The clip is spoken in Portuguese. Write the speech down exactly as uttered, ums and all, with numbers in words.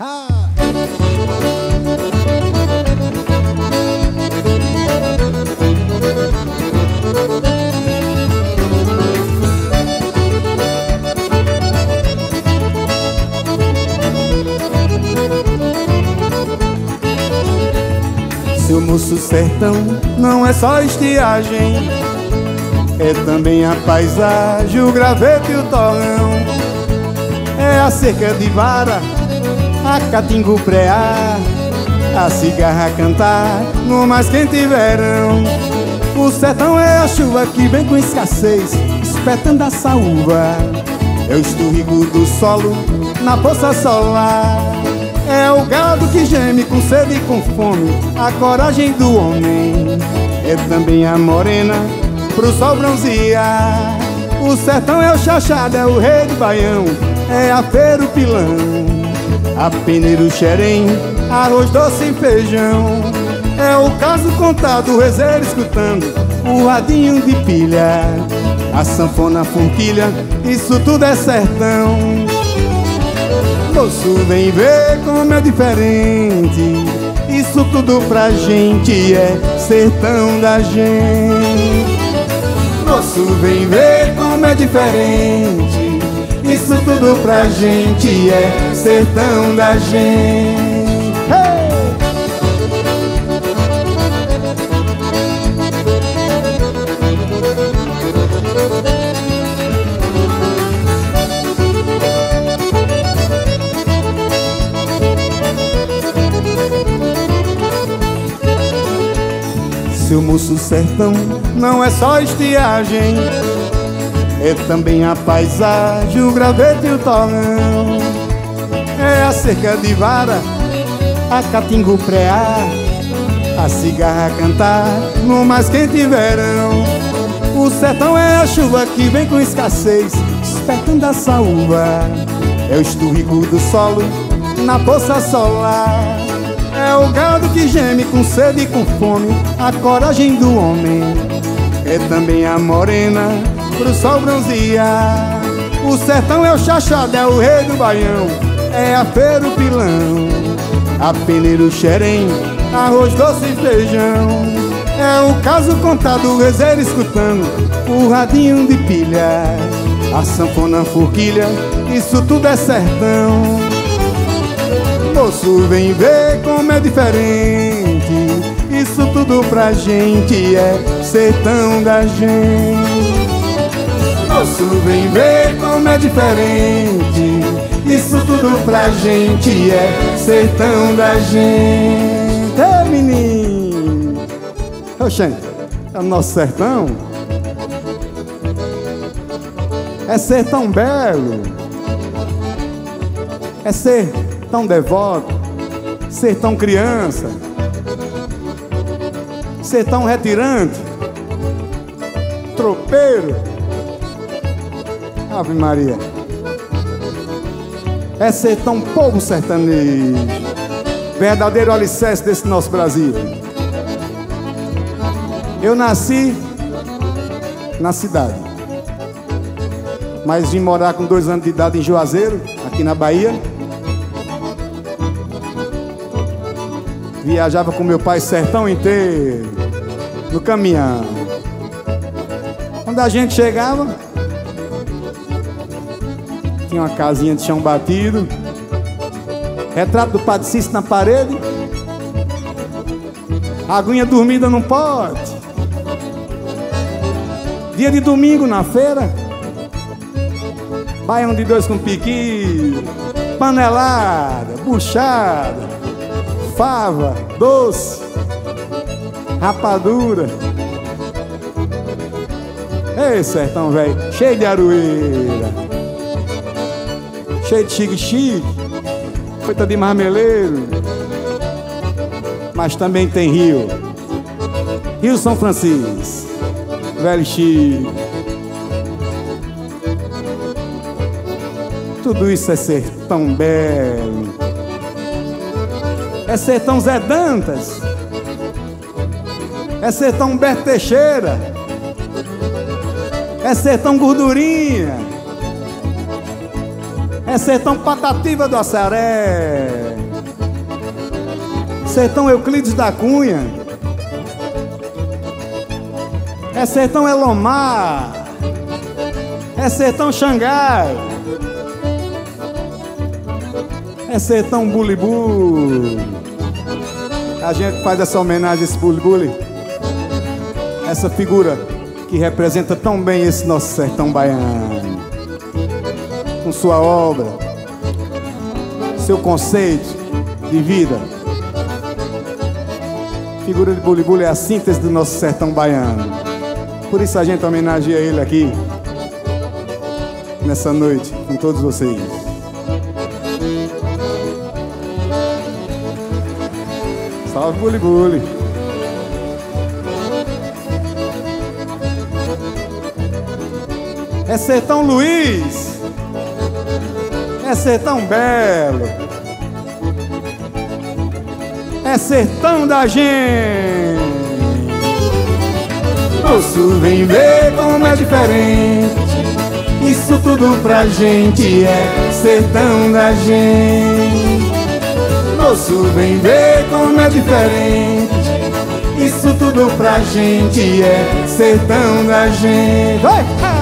Ah. Seu moço sertão não é só estiagem, é também a paisagem, o graveto e o torrão. É a cerca de vara, a catingu prear, a cigarra cantar no mais quente verão. O sertão é a chuva que vem com escassez, espetando a saúva. É o esturrigo do solo na poça solar. É o gado que geme com sede e com fome, a coragem do homem. É também a morena pro sol bronzear. O sertão é o chachado, é o rei do baião, é a feira o pilão, a peneira o xerém, arroz doce e feijão. É o caso contado, o rezeiro escutando, o radinho de pilha, a sanfona, a forquilha, isso tudo é sertão. Moço, vem ver como é diferente, isso tudo pra gente é sertão da gente. Moço, vem ver como é diferente, isso tudo pra gente é sertão da gente. Hey! Seu moço sertão não é só estiagem, é também a paisagem, o graveto e o torrão. É a cerca de vara, a catingu prear, a cigarra cantar no mais quente verão. O sertão é a chuva que vem com escassez, despertando a saúva. É o esturrico do solo na poça solar. É o gado que geme com sede e com fome, a coragem do homem. É também a morena pro sol bronzear. O sertão é o chachado, é o rei do baião, é a feira o pilão, a peneira o xerém, arroz doce e feijão. É o caso contado, o rezeiro escutando, o radinho de pilha, a sanfona, a forquilha, isso tudo é sertão. Moço, vem ver como é diferente, isso tudo pra gente é sertão da gente. Moço, vem ver como é diferente, isso tudo pra gente é sertão da gente. Ei, menino! Oxente, é o nosso sertão? É ser tão belo, é ser tão devoto, ser tão criança, ser tão retirante, tropeiro. Ave Maria. É ser tão povo sertanejo, verdadeiro alicerce desse nosso Brasil. Eu nasci na cidade, mas vim morar com dois anos de idade em Juazeiro, aqui na Bahia. Viajava com meu pai sertão inteiro, no caminhão. Quando a gente chegava, tinha uma casinha de chão batido, retrato do Padre Cícero na parede, aguinha dormida num pote. Dia de domingo na feira, baião de dois com piqui, panelada, buchada, fava, doce, rapadura. Ei, sertão velho, cheio de aroeira, cheio de chique-chique, feita de marmeleiro. Mas também tem rio, Rio São Francisco, velho chique. Tudo isso é ser tão belo, é sertão Zé Dantas, é sertão Humberto Teixeira, é sertão Gordurinha, é É sertão Patativa do Assaré, sertão Euclides da Cunha, é sertão Elomar, é sertão Xangai, é sertão Bulibu. A gente faz essa homenagem a esse Bulibule, essa figura que representa tão bem esse nosso sertão baiano, com sua obra, seu conceito de vida. A figura de Bulibule é a síntese do nosso sertão baiano. Por isso a gente homenageia ele aqui, nessa noite, com todos vocês. Salve, Bulibule! É sertão Luiz! É sertão belo, é sertão da gente. Moço, vem ver como é diferente, isso tudo pra gente é sertão da gente. Moço, vem ver como é diferente, isso tudo pra gente é sertão da gente.